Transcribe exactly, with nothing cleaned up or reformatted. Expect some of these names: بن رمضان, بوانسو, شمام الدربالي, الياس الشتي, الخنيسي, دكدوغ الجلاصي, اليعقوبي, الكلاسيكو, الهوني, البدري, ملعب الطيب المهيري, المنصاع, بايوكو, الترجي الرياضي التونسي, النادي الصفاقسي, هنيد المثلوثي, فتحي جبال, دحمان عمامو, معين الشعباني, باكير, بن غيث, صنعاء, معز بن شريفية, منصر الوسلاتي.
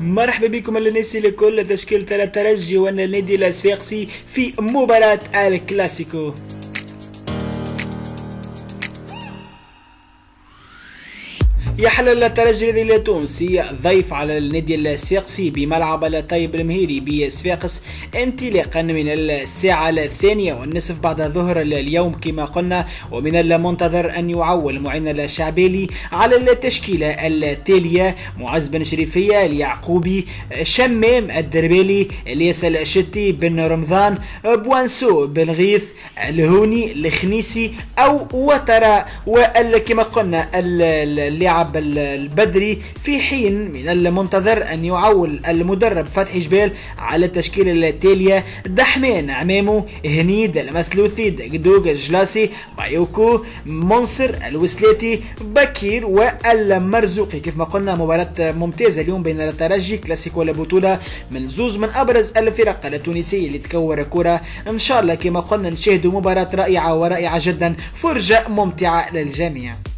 مرحبا بكم الناس الكل. تشكيلة الترجي والنادي الصفاقسي في مباراة الكلاسيكو. يحل الترجي الرياضي التونسي ضيف على النادي الصفاقسي بملعب الطيب المهيري بصفاقس انطلاقا من الساعة الثانية والنصف بعد ظهر اليوم كما قلنا. ومن المنتظر أن يعول معين الشعباني على التشكيلة التالية: معز بن شريفية، اليعقوبي، شمام الدربالي، الياس الشتي، بن رمضان، بوانسو، بن غيث، الهوني، الخنيسي أو وترى، وكما قلنا اللاعب البدري. في حين من المنتظر أن يعول المدرب فتحي جبال على التشكيلة التالية: دحمان عمامو، هنيد المثلوثي، دكدوغ الجلاصي، بايوكو، منصر الوسلاتي، بكير والمرزوقي. كيف ما قلنا مباراة ممتازة اليوم بين الترجي كلاسيكو البطولة من زوز من أبرز الفرق التونسية اللي تكور كرة. إن شاء الله كما قلنا نشاهدوا مباراة رائعة ورائعة جدا، فرجة ممتعة للجميع.